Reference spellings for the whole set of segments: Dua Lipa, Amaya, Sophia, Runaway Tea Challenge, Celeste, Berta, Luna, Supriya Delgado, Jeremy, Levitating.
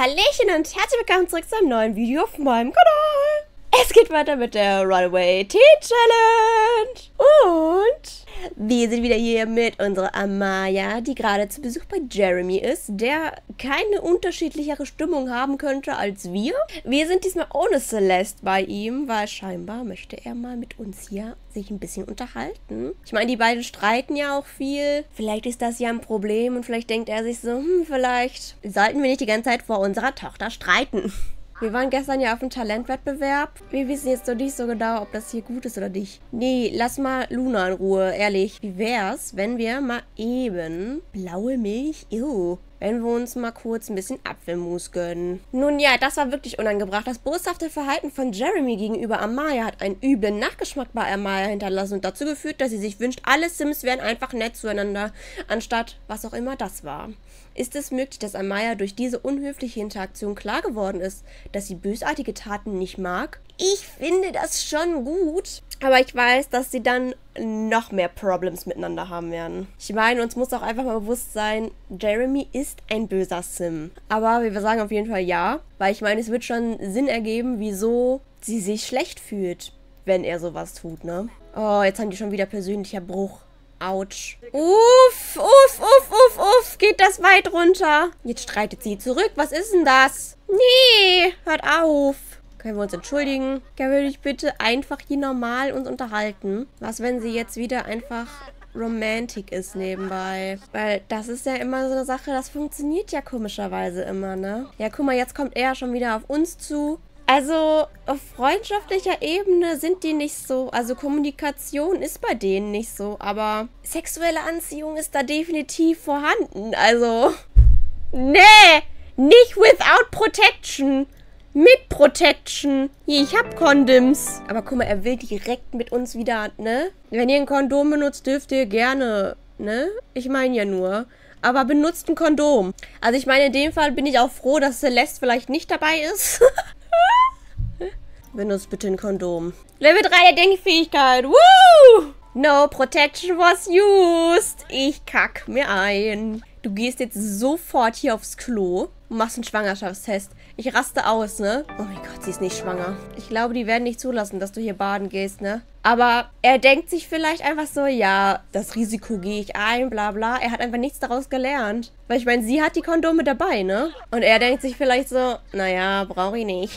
Hallöchen und herzlich willkommen zurück zu einem neuen Video auf meinem Kanal. Es geht weiter mit der Runaway Tea Challenge. Und wir sind wieder hier mit unserer Amaya, die gerade zu Besuch bei Jeremy ist, der keine unterschiedlichere Stimmung haben könnte als wir. Wir sind diesmal ohne Celeste bei ihm, weil scheinbar möchte er mal mit uns hier sich ein bisschen unterhalten. Ich meine, die beiden streiten ja auch viel. Vielleicht ist das ja ein Problem und vielleicht denkt er sich so, vielleicht sollten wir nicht die ganze Zeit vor unserer Tochter streiten. Wir waren gestern ja auf dem Talentwettbewerb. Wir wissen jetzt noch nicht so genau, ob das hier gut ist oder nicht. Nee, lass mal Luna in Ruhe, ehrlich. Wie wär's, wenn wir mal eben... Blaue Milch? Ew. Wenn wir uns mal kurz ein bisschen Apfelmus gönnen. Nun ja, das war wirklich unangebracht. Das boshafte Verhalten von Jeremy gegenüber Amaya hat einen üblen Nachgeschmack bei Amaya hinterlassen und dazu geführt, dass sie sich wünscht, alle Sims wären einfach nett zueinander, anstatt was auch immer das war. Ist es möglich, dass Amaya durch diese unhöfliche Interaktion klar geworden ist, dass sie bösartige Taten nicht mag? Ich finde das schon gut, aber ich weiß, dass sie dann noch mehr Problems miteinander haben werden. Ich meine, uns muss auch einfach mal bewusst sein, Jeremy ist ein böser Sim. Aber wir sagen auf jeden Fall ja, weil ich meine, es wird schon Sinn ergeben, wieso sie sich schlecht fühlt, wenn er sowas tut, ne? Oh, jetzt haben die schon wieder persönlicher Bruch. Autsch. Uff, uff, uff, uff, uff. Geht das weit runter? Jetzt streitet sie zurück. Was ist denn das? Nee, hört auf. Können wir uns entschuldigen? Können wir dich bitte einfach hier normal uns unterhalten? Was, wenn sie jetzt wieder einfach romantic ist nebenbei? Weil das ist ja immer so eine Sache, das funktioniert ja komischerweise immer, ne? Ja, guck mal, jetzt kommt er schon wieder auf uns zu. Also, auf freundschaftlicher Ebene sind die nicht so. Also, Kommunikation ist bei denen nicht so. Aber sexuelle Anziehung ist da definitiv vorhanden. Also, nee! Nicht without protection! Mit Protection. Hier, ich hab Kondoms. Aber guck mal, er will direkt mit uns wieder, ne? Wenn ihr ein Kondom benutzt, dürft ihr gerne, ne? Ich meine ja nur. Aber benutzt ein Kondom. Also ich meine, in dem Fall bin ich auch froh, dass Celeste vielleicht nicht dabei ist. Benutzt bitte ein Kondom. Level 3 der Denkfähigkeit. Woo! No protection was used. Ich kack mir ein. Du gehst jetzt sofort hier aufs Klo und machst einen Schwangerschaftstest. Ich raste aus, ne? Oh mein Gott, sie ist nicht schwanger. Ich glaube, die werden nicht zulassen, dass du hier baden gehst, ne? Aber er denkt sich vielleicht einfach so, ja, das Risiko gehe ich ein, bla bla. Er hat einfach nichts daraus gelernt. Weil ich meine, sie hat die Kondome dabei, ne? Und er denkt sich vielleicht so, naja, brauche ich nicht.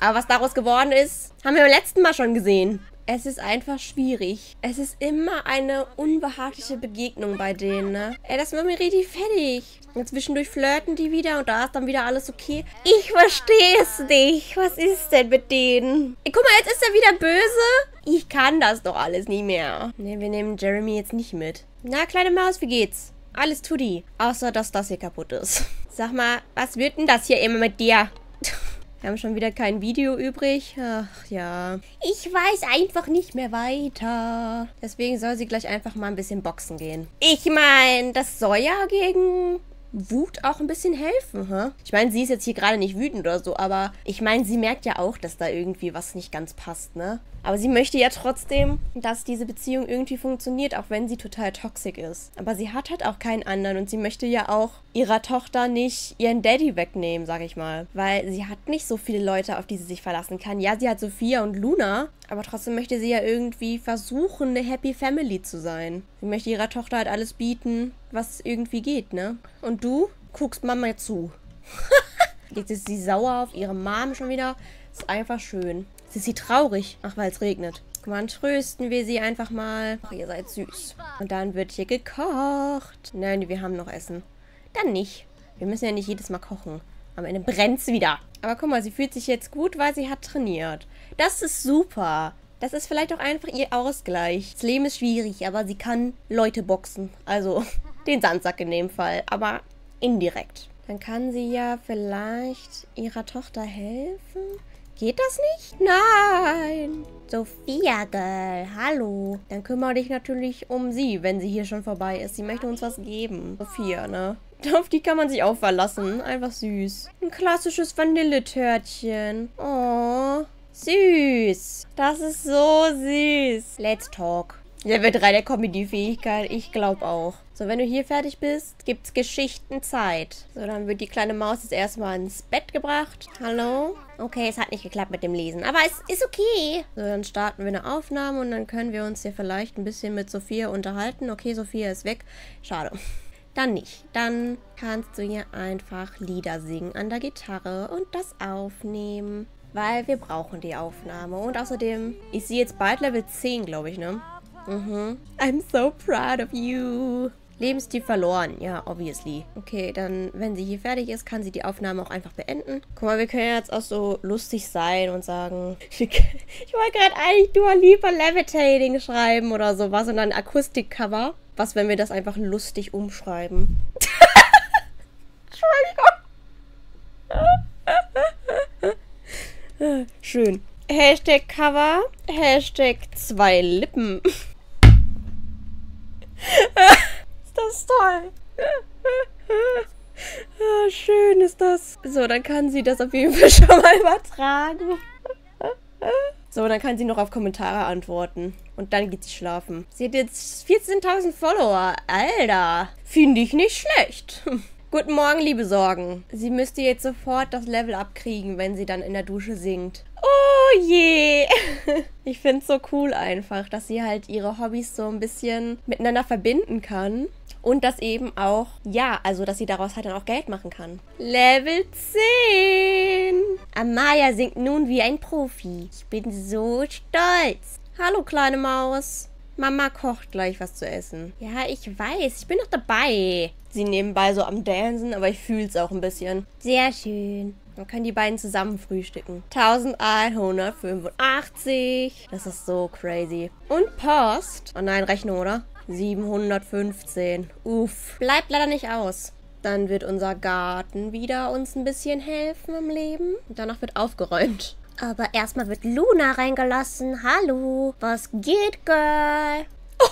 Aber was daraus geworden ist, haben wir beim letzten Mal schon gesehen. Es ist einfach schwierig. Es ist immer eine unbehagliche Begegnung bei denen, ne? Ey, das macht mich richtig fertig. Und zwischendurch flirten die wieder und da ist dann wieder alles okay. Ich verstehe es nicht. Was ist denn mit denen? Ey, guck mal, jetzt ist er wieder böse. Ich kann das doch alles nie mehr. Ne, wir nehmen Jeremy jetzt nicht mit. Na, kleine Maus, wie geht's? Alles tutti. Außer, dass das hier kaputt ist. Sag mal, was wird denn das hier immer mit dir? Wir haben schon wieder kein Video übrig. Ach ja. Ich weiß einfach nicht mehr weiter. Deswegen soll sie gleich einfach mal ein bisschen boxen gehen. Ich meine, das soll ja gegen Wut auch ein bisschen helfen, hä? Ich meine, sie ist jetzt hier gerade nicht wütend oder so, aber ich meine, sie merkt ja auch, dass da irgendwie was nicht ganz passt, ne? Aber sie möchte ja trotzdem, dass diese Beziehung irgendwie funktioniert, auch wenn sie total toxisch ist. Aber sie hat halt auch keinen anderen und sie möchte ja auch ihrer Tochter nicht ihren Daddy wegnehmen, sag ich mal. Weil sie hat nicht so viele Leute, auf die sie sich verlassen kann. Ja, sie hat Sophia und Luna, aber trotzdem möchte sie ja irgendwie versuchen, eine Happy Family zu sein. Sie möchte ihrer Tochter halt alles bieten, was irgendwie geht, ne? Und du guckst Mama zu. Jetzt ist sie sauer auf ihre Mom schon wieder. Ist einfach schön. Jetzt ist sie traurig. Ach, weil es regnet. Guck mal, trösten wir sie einfach mal. Ach, ihr seid süß. Und dann wird hier gekocht. Nein, wir haben noch Essen. Dann nicht. Wir müssen ja nicht jedes Mal kochen. Am Ende brennt's wieder. Aber guck mal, sie fühlt sich jetzt gut, weil sie hat trainiert. Das ist super. Das ist vielleicht auch einfach ihr Ausgleich. Das Leben ist schwierig, aber sie kann Leute boxen. Also den Sandsack in dem Fall, aber indirekt. Dann kann sie ja vielleicht ihrer Tochter helfen. Geht das nicht? Nein! Sophia, Girl, hallo. Dann kümmere dich natürlich um sie, wenn sie hier schon vorbei ist. Sie möchte uns was geben. Sophia, ne? Auf die kann man sich auch verlassen. Einfach süß. Ein klassisches Vanilletörtchen. Oh, süß. Das ist so süß. Let's talk. Level 3 der Comedy-Fähigkeit, ich glaube auch. So, wenn du hier fertig bist, gibt's Geschichtenzeit. So, dann wird die kleine Maus jetzt erstmal ins Bett gebracht. Hallo? Okay, es hat nicht geklappt mit dem Lesen, aber es ist okay. So, dann starten wir eine Aufnahme und dann können wir uns hier vielleicht ein bisschen mit Sophia unterhalten. Okay, Sophia ist weg. Schade. Dann nicht. Dann kannst du hier einfach Lieder singen an der Gitarre und das aufnehmen. Weil wir brauchen die Aufnahme. Und außerdem ist sie jetzt bald Level 10, glaube ich, ne? Mhm. I'm so proud of you. Lebensstil verloren. Ja, obviously. Okay, dann, wenn sie hier fertig ist, kann sie die Aufnahme auch einfach beenden. Guck mal, wir können jetzt auch so lustig sein und sagen, ich wollte gerade eigentlich Dua Lipa Levitating schreiben oder sowas und dann ein Akustikcover. Was, wenn wir das einfach lustig umschreiben? Entschuldigung. Schön. Hashtag Cover, Hashtag 2 Lippen. Das ist toll. Ah, schön ist das. So, dann kann sie das auf jeden Fall schon mal übertragen. So, dann kann sie noch auf Kommentare antworten. Und dann geht sie schlafen. Sie hat jetzt 14.000 Follower. Alter, finde ich nicht schlecht. Guten Morgen, liebe Sorgen. Sie müsste jetzt sofort das Level abkriegen, wenn sie dann in der Dusche singt. Oh je. Ich finde es so cool einfach, dass sie halt ihre Hobbys so ein bisschen miteinander verbinden kann. Und dass eben auch, ja, also dass sie daraus halt dann auch Geld machen kann. Level 10. Amaya singt nun wie ein Profi. Ich bin so stolz. Hallo, kleine Maus. Mama kocht gleich was zu essen. Ja, ich weiß. Ich bin noch dabei. Sie nebenbei so am Dancen, aber ich fühle es auch ein bisschen. Sehr schön. Dann können die beiden zusammen frühstücken. 1185. Das ist so crazy. Und Post. Oh nein, Rechnung, oder? 715. Uff. Bleibt leider nicht aus. Dann wird unser Garten wieder uns ein bisschen helfen im Leben. Und danach wird aufgeräumt. Aber erstmal wird Luna reingelassen. Hallo. Was geht, Girl? Oh,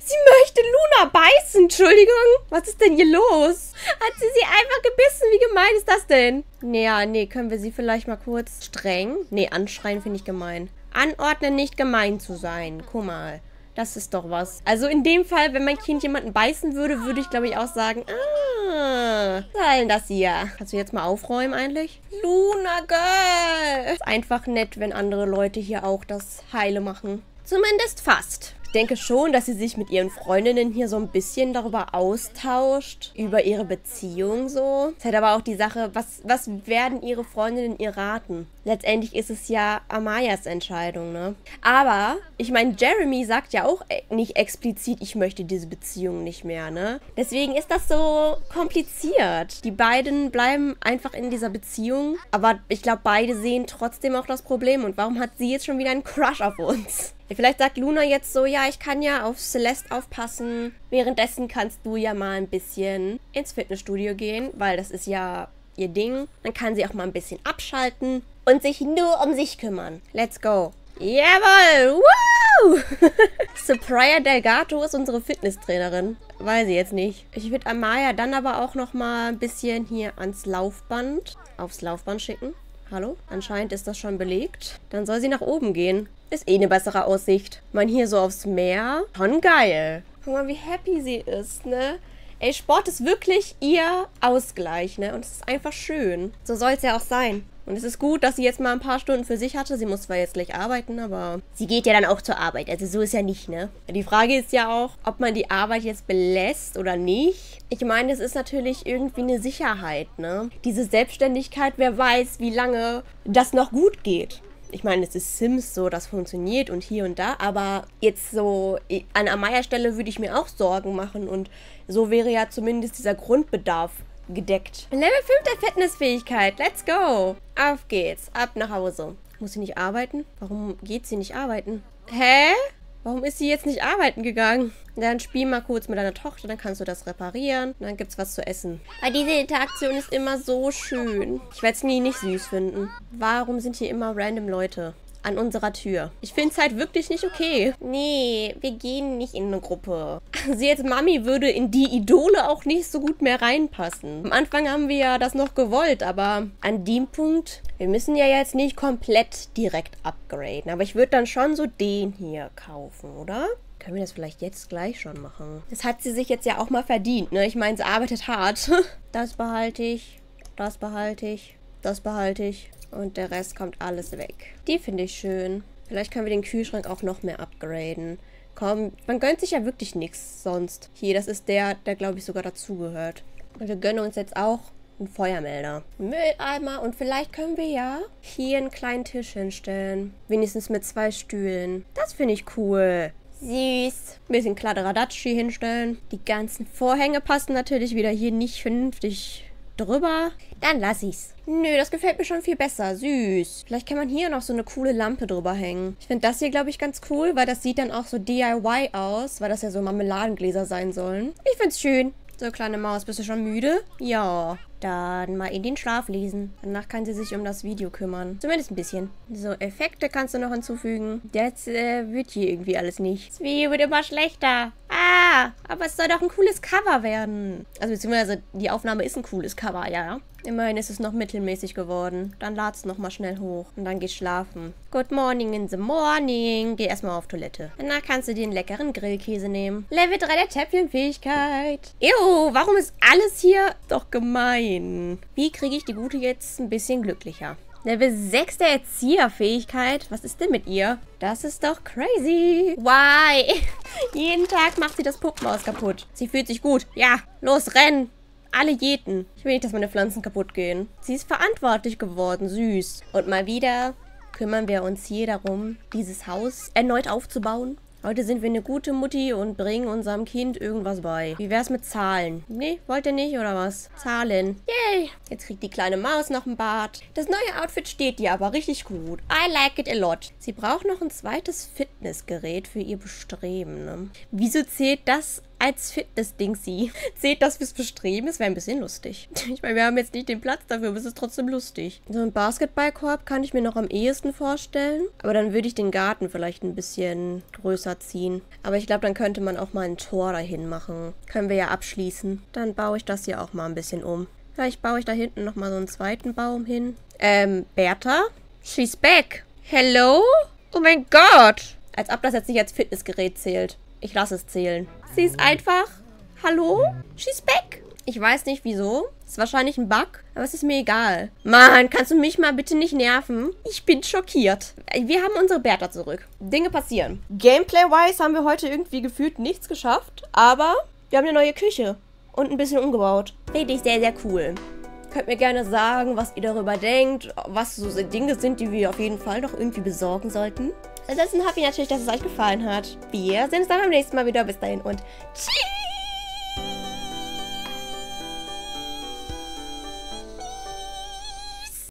sie möchte Luna beißen. Entschuldigung. Was ist denn hier los? Hat sie einfach gebissen? Wie gemein ist das denn? Naja, nee, können wir sie vielleicht mal kurz streng? Nee, anschreien finde ich gemein. Anordnen, nicht gemein zu sein. Guck mal. Das ist doch was. Also in dem Fall, wenn mein Kind jemanden beißen würde, würde ich, glaube ich, auch sagen, ah, was soll denn das hier? Kannst du jetzt mal aufräumen eigentlich? Luna, Girl! Ist einfach nett, wenn andere Leute hier auch das Heile machen. Zumindest fast. Ich denke schon, dass sie sich mit ihren Freundinnen hier so ein bisschen darüber austauscht, über ihre Beziehung so. Es hat aber auch die Sache, was werden ihre Freundinnen ihr raten? Letztendlich ist es ja Amayas Entscheidung, ne? Aber, ich meine, Jeremy sagt ja auch nicht explizit, ich möchte diese Beziehung nicht mehr, ne? Deswegen ist das so kompliziert. Die beiden bleiben einfach in dieser Beziehung, aber ich glaube, beide sehen trotzdem auch das Problem. Und warum hat sie jetzt schon wieder einen Crush auf uns? Vielleicht sagt Luna jetzt so, ja, ich kann ja auf Celeste aufpassen. Währenddessen kannst du ja mal ein bisschen ins Fitnessstudio gehen, weil das ist ja ihr Ding. Dann kann sie auch mal ein bisschen abschalten und sich nur um sich kümmern. Let's go. Jawohl! Wow! Supriya Delgado ist unsere Fitnesstrainerin. Weiß ich jetzt nicht. Ich würde Amaya dann aber auch noch mal ein bisschen hier aufs Laufband schicken. Hallo? Anscheinend ist das schon belegt. Dann soll sie nach oben gehen. Ist eh eine bessere Aussicht. Man hier so aufs Meer. Schon geil. Guck mal, wie happy sie ist, ne? Ey, Sport ist wirklich ihr Ausgleich, ne? Und es ist einfach schön. So soll es ja auch sein. Und es ist gut, dass sie jetzt mal ein paar Stunden für sich hatte. Sie muss zwar jetzt gleich arbeiten, aber sie geht ja dann auch zur Arbeit. Also so ist ja nicht, ne? Die Frage ist ja auch, ob man die Arbeit jetzt belässt oder nicht. Ich meine, es ist natürlich irgendwie eine Sicherheit, ne? Diese Selbstständigkeit, wer weiß, wie lange das noch gut geht. Ich meine, es ist Sims so, das funktioniert und hier und da, aber jetzt so an Amayas Stelle würde ich mir auch Sorgen machen und so wäre ja zumindest dieser Grundbedarf gedeckt. Level 5 der Fitnessfähigkeit. Let's go. Auf geht's. Ab nach Hause. Muss sie nicht arbeiten? Warum geht sie nicht arbeiten? Hä? Warum ist sie jetzt nicht arbeiten gegangen? Dann spiel mal kurz mit deiner Tochter, dann kannst du das reparieren. Dann gibt's was zu essen. Aber diese Interaktion ist immer so schön. Ich werde es nie nicht süß finden. Warum sind hier immer random Leute? an unserer Tür. Ich finde es halt wirklich nicht okay. Nee, wir gehen nicht in eine Gruppe. Also jetzt Mami würde in die Idole auch nicht so gut mehr reinpassen. Am Anfang haben wir ja das noch gewollt, aber an dem Punkt, wir müssen ja jetzt nicht komplett direkt upgraden. Aber ich würde dann schon so den hier kaufen, oder? Können wir das vielleicht jetzt gleich schon machen? Das hat sie sich jetzt ja auch mal verdient, ne? Ich meine, sie arbeitet hart. Das behalte ich, das behalte ich, das behalte ich. Und der Rest kommt alles weg. Die finde ich schön. Vielleicht können wir den Kühlschrank auch noch mehr upgraden. Komm, man gönnt sich ja wirklich nichts sonst. Hier, das ist der glaube ich sogar dazugehört. Und wir gönnen uns jetzt auch einen Feuermelder. Mülleimer und vielleicht können wir ja hier einen kleinen Tisch hinstellen. Wenigstens mit 2 Stühlen. Das finde ich cool. Süß. Ein bisschen Kladderadatsch hinstellen. Die ganzen Vorhänge passen natürlich wieder hier nicht vernünftig drüber. Dann lass ich's. Nö, das gefällt mir schon viel besser. Süß. Vielleicht kann man hier noch so eine coole Lampe drüber hängen. Ich finde das hier, glaube ich, ganz cool, weil das sieht dann auch so DIY aus, weil das ja so Marmeladengläser sein sollen. Ich find's schön. So, kleine Maus, bist du schon müde? Ja. Dann mal in den Schlaf lesen. Danach kann sie sich um das Video kümmern. Zumindest ein bisschen. So, Effekte kannst du noch hinzufügen. Jetzt wird hier irgendwie alles nichts. Das Video wird immer schlechter. Ah, aber es soll doch ein cooles Cover werden. Also, beziehungsweise die Aufnahme ist ein cooles Cover, ja. Immerhin ist es noch mittelmäßig geworden. Dann lad's nochmal schnell hoch. Und dann geh schlafen. Good morning in the morning. Geh erstmal auf Toilette. Danach kannst du dir einen leckeren Grillkäse nehmen. Level 3 der Täpfchenfähigkeit. Ew, warum ist alles hier doch gemein? Wie kriege ich die Gute jetzt ein bisschen glücklicher? Level 6 der Erzieherfähigkeit. Was ist denn mit ihr? Das ist doch crazy. Why? Jeden Tag macht sie das Puppenhaus kaputt. Sie fühlt sich gut. Ja, los, rennen. Alle jeden. Ich will nicht, dass meine Pflanzen kaputt gehen. Sie ist verantwortlich geworden. Süß. Und mal wieder kümmern wir uns hier darum, dieses Haus erneut aufzubauen. Heute sind wir eine gute Mutti und bringen unserem Kind irgendwas bei. Wie wär's mit Zahlen? Nee, wollt ihr nicht, oder was? Zahlen. Yay! Jetzt kriegt die kleine Maus noch ein Bad. Das neue Outfit steht dir aber richtig gut. I like it a lot. Sie braucht noch ein zweites Fitnessgerät für ihr Bestreben, ne? Wieso zählt das als Fitness-Ding sie? Seht das fürs Bestreben? Es wäre ein bisschen lustig. Ich meine, wir haben jetzt nicht den Platz dafür, aber es ist trotzdem lustig. So einen Basketballkorb kann ich mir noch am ehesten vorstellen. Aber dann würde ich den Garten vielleicht ein bisschen größer ziehen. Aber ich glaube, dann könnte man auch mal ein Tor dahin machen. Können wir ja abschließen. Dann baue ich das hier auch mal ein bisschen um. Vielleicht baue ich da hinten nochmal so einen zweiten Baum hin. Berta? She's back. Hello? Oh mein Gott. Als ob das jetzt nicht als Fitnessgerät zählt. Ich lasse es zählen. Sie ist einfach... Hallo? She's back. Ich weiß nicht, wieso. Ist wahrscheinlich ein Bug, aber es ist mir egal. Mann, kannst du mich mal bitte nicht nerven? Ich bin schockiert. Wir haben unsere Berta zurück. Dinge passieren. Gameplay-wise haben wir heute irgendwie gefühlt nichts geschafft, aber wir haben eine neue Küche und ein bisschen umgebaut. Finde ich sehr, sehr cool. Könnt mir gerne sagen, was ihr darüber denkt, was so Dinge sind, die wir auf jeden Fall noch irgendwie besorgen sollten. Ansonsten hoffe ich natürlich, dass es euch gefallen hat. Wir sehen uns dann beim nächsten Mal wieder. Bis dahin und tschüss!